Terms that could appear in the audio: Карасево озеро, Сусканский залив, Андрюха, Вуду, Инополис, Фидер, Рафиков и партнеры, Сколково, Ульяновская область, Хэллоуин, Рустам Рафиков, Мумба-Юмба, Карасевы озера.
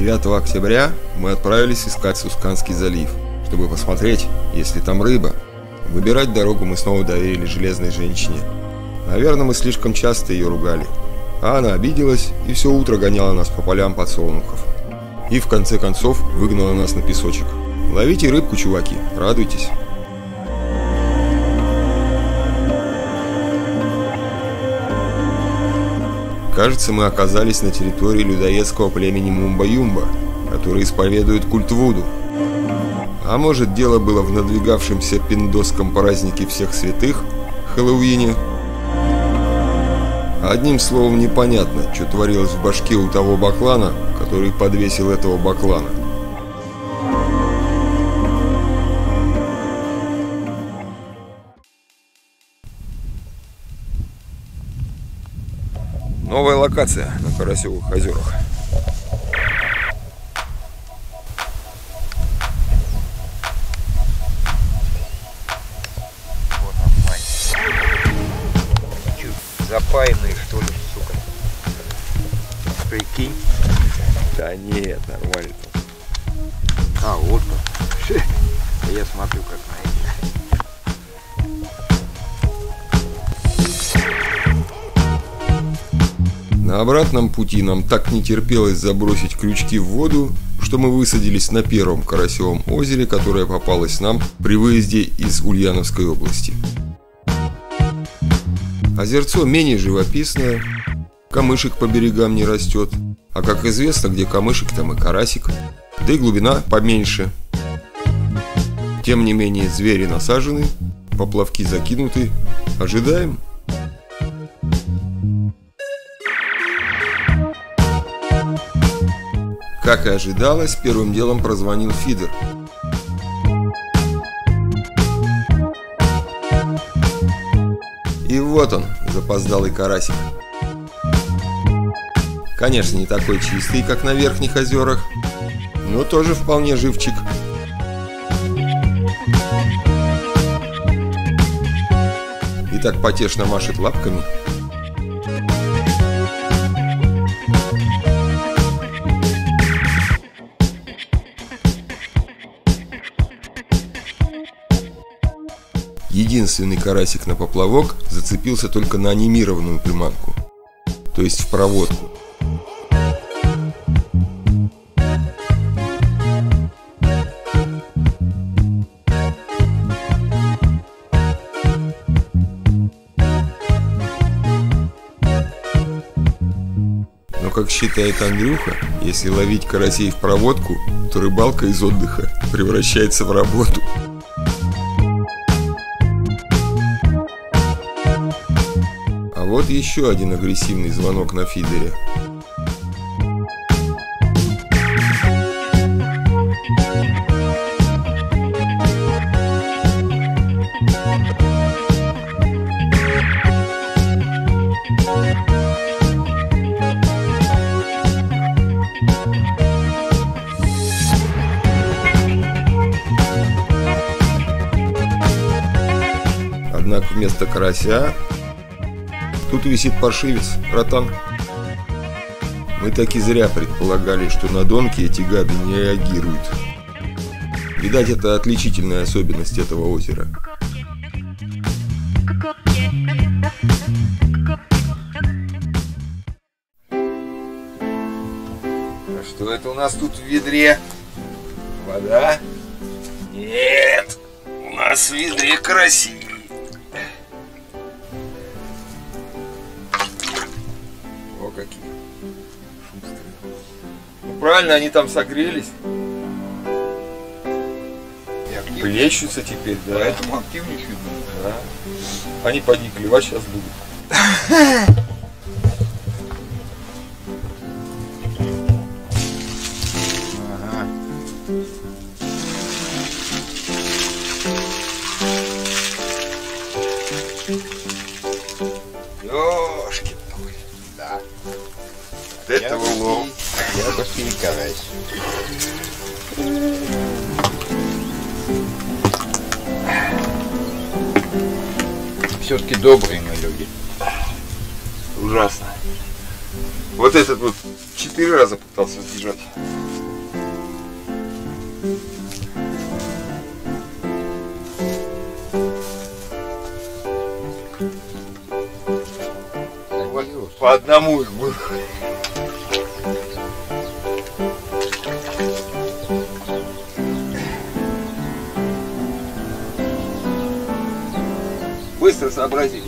9 октября мы отправились искать Сусканский залив, чтобы посмотреть, есть ли там рыба. Выбирать дорогу мы снова доверили железной женщине. Наверное, мы слишком часто ее ругали. А она обиделась и все утро гоняла нас по полям подсолнухов. И в конце концов выгнала нас на песочек. Ловите рыбку, чуваки, радуйтесь. Кажется, мы оказались на территории людоедского племени Мумба-Юмба, которые исповедуют культ Вуду. А может, дело было в надвигавшемся пиндосском празднике всех святых, Хэллоуине? Одним словом, непонятно, что творилось в башке у того баклана, который подвесил этого баклана. Новая локация на Карасевых озерах. Запаянные, что ли, сука? Прикинь. Да нет, нормально там. А, вот как. Я смотрю, как на это. На обратном пути нам так не терпелось забросить крючки в воду, что мы высадились на первом Карасевом озере, которое попалось нам при выезде из Ульяновской области. Озерцо менее живописное, камышек по берегам не растет, а как известно, где камышек, там и карасик, да и глубина поменьше. Тем не менее, звери насажены, поплавки закинуты, ожидаем. Как и ожидалось, первым делом прозвонил Фидер. И вот он, запоздалый карасик. Конечно, не такой чистый, как на верхних озерах, но тоже вполне живчик. И так потешно машет лапками. Единственный карасик на поплавок зацепился только на анимированную приманку, то есть в проводку. Но, как считает Андрюха, если ловить карасей в проводку, то рыбалка из отдыха превращается в работу. Вот еще один агрессивный звонок на фидере. Однако вместо карася тут висит паршивец, ротан. Мы так и зря предполагали, что на донки эти гады не реагируют. Видать, это отличительная особенность этого озера. А что это у нас тут в ведре? Вода? Нет, у нас в ведре караси. Какие шустрые. Ну, правильно, они там согрелись. Плещутся теперь, да. Поэтому активнее видно. Да. Они поди клевать сейчас будут. Это улов. Я пошли карась. Все-таки добрые мы люди. Ужасно. Вот этот вот 4 раза пытался сбежать. По одному их было. Быстро сообразили.